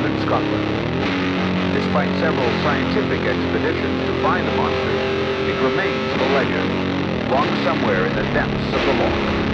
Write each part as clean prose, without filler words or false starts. northern Scotland. Despite several scientific expeditions to find the monster, it remains a legend, locked somewhere in the depths of the Loch.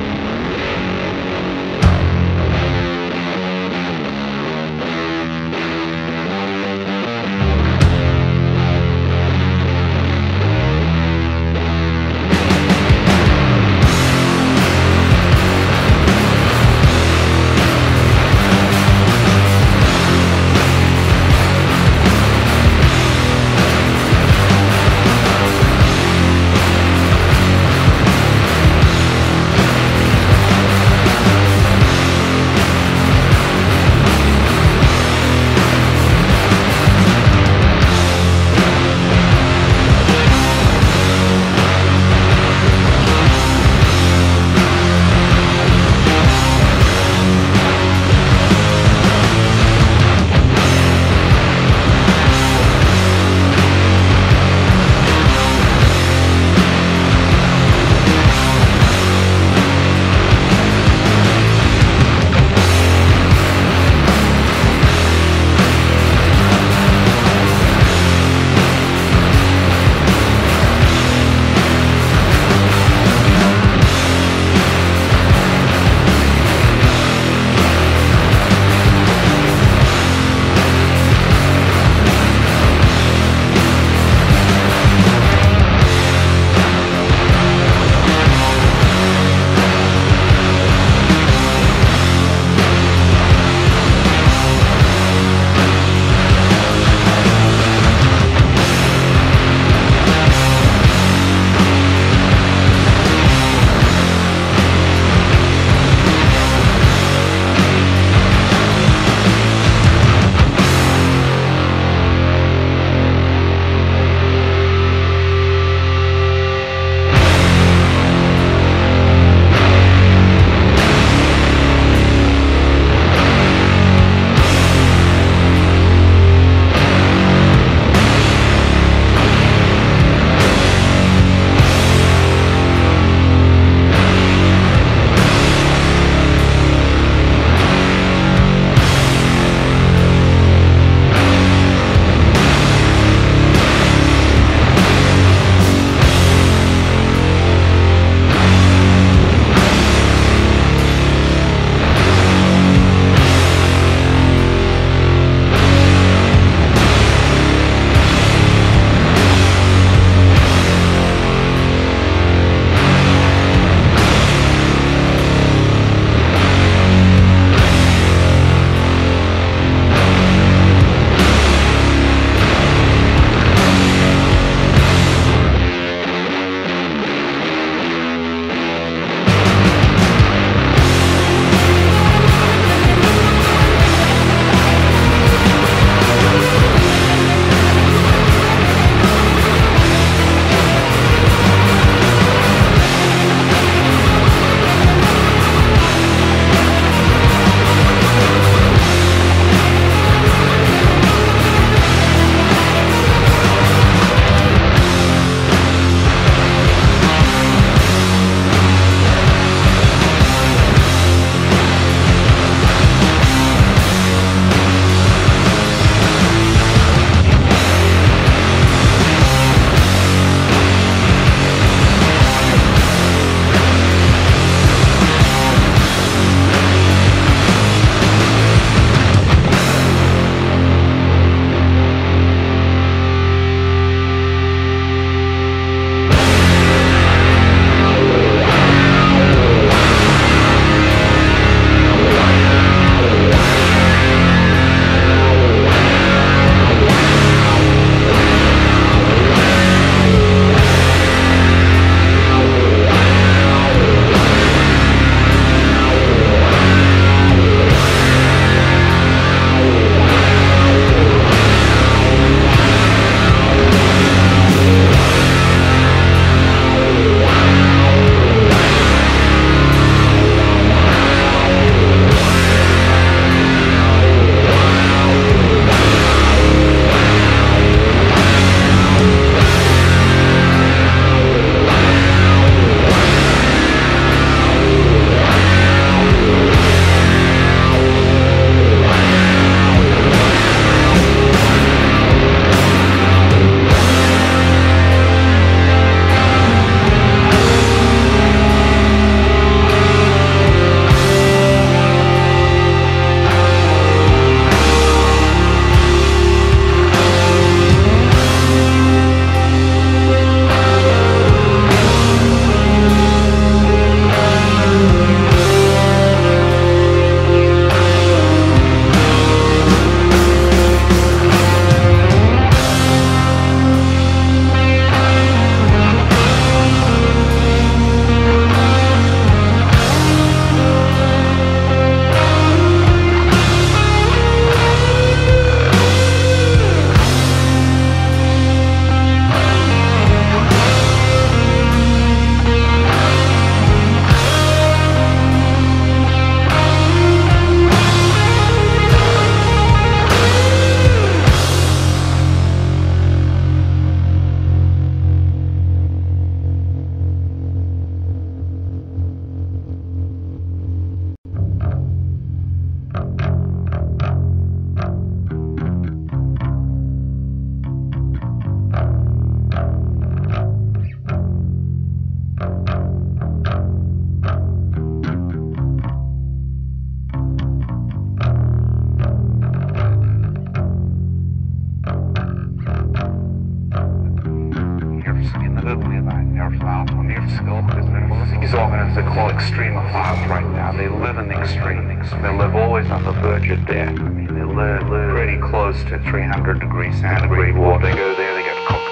as they call extreme hot right now. They live in the extremes. They live always on the verge of death. I mean, they live pretty close to 300 degrees centigrade water. They go there, they get cooked.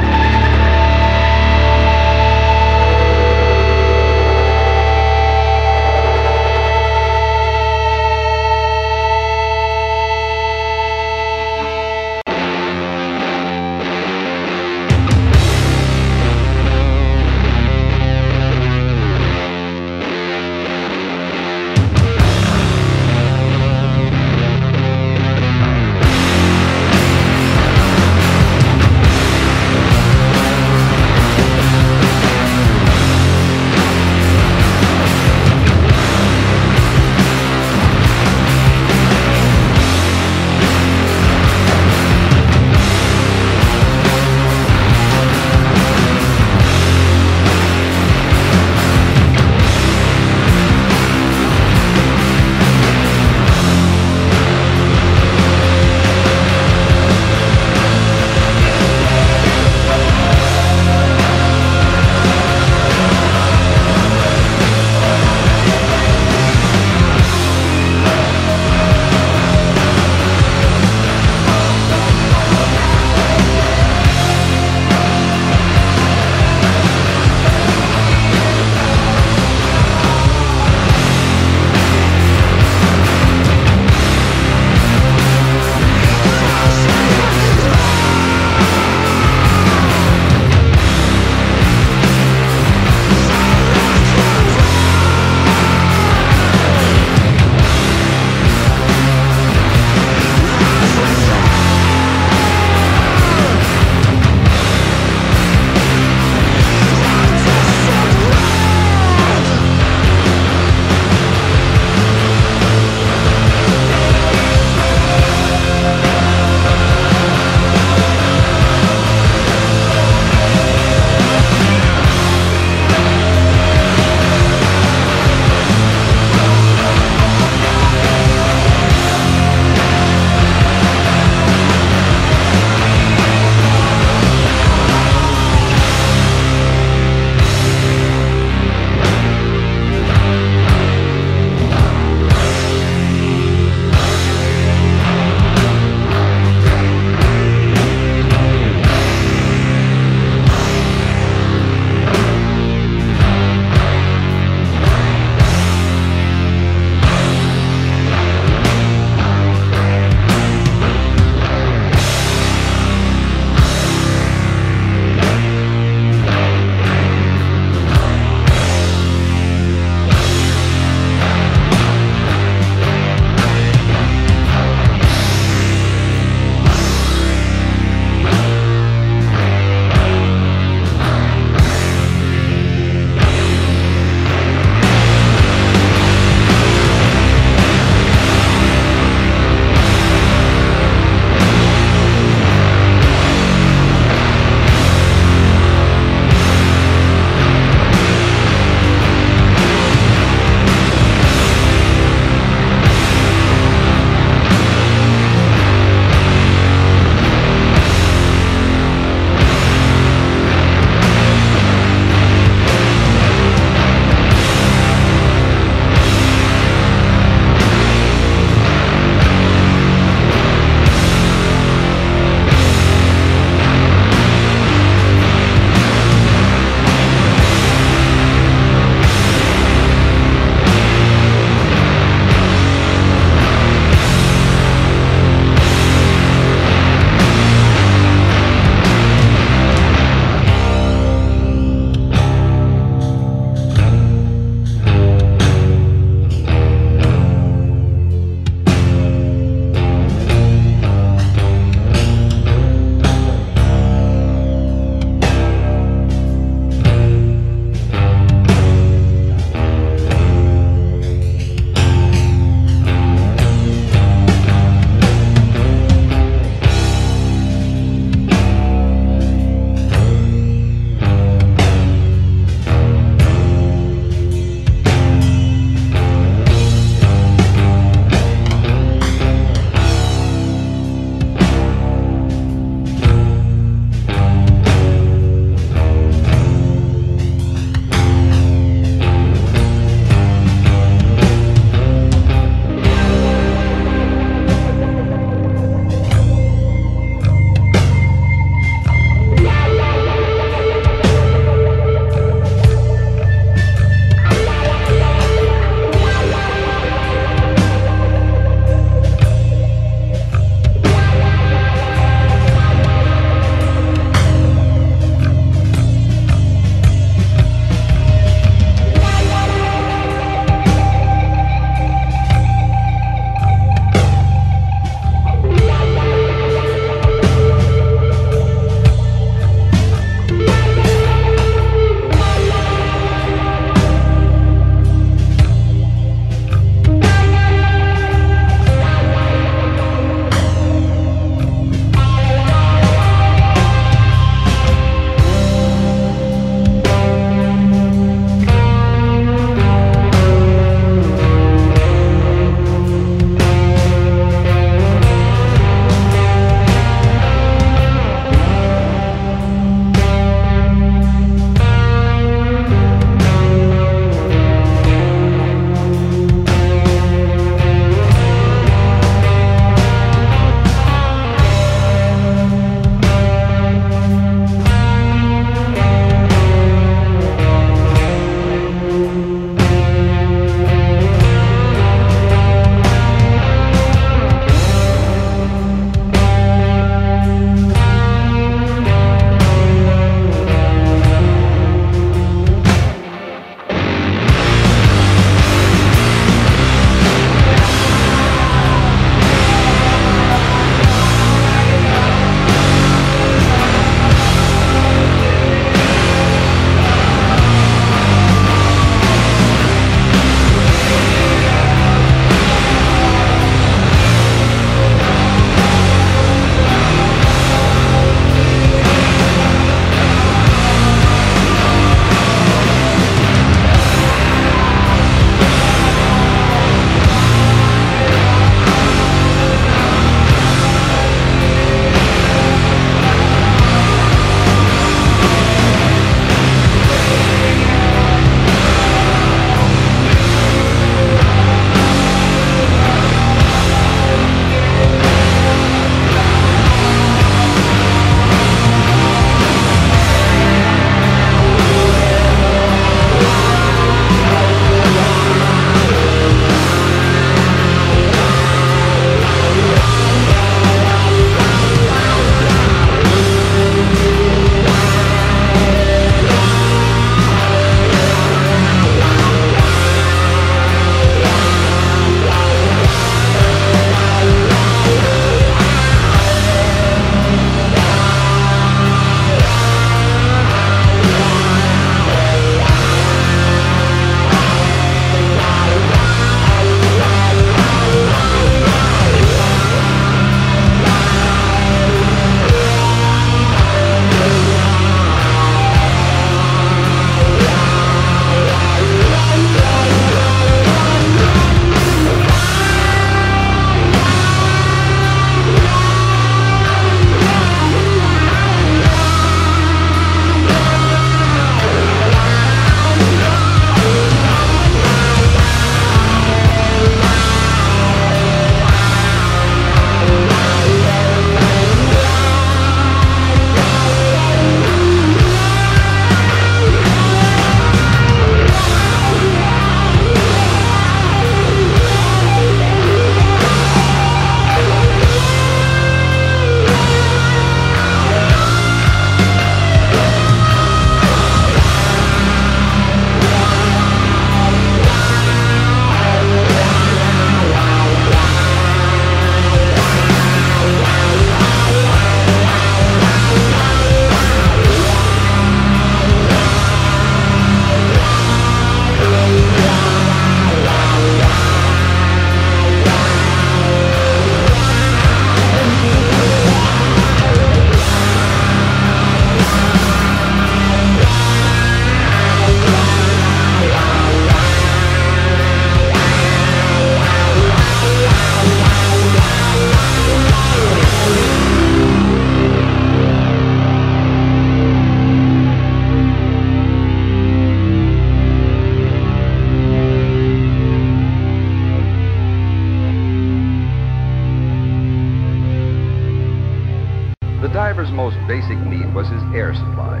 skipper's most basic need was his air supply,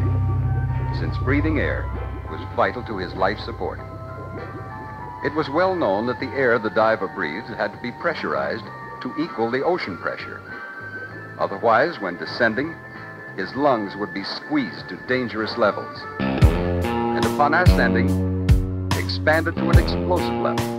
since breathing air was vital to his life support. It was well known that the air the diver breathed had to be pressurized to equal the ocean pressure. Otherwise, when descending, his lungs would be squeezed to dangerous levels, and upon ascending, expanded to an explosive level.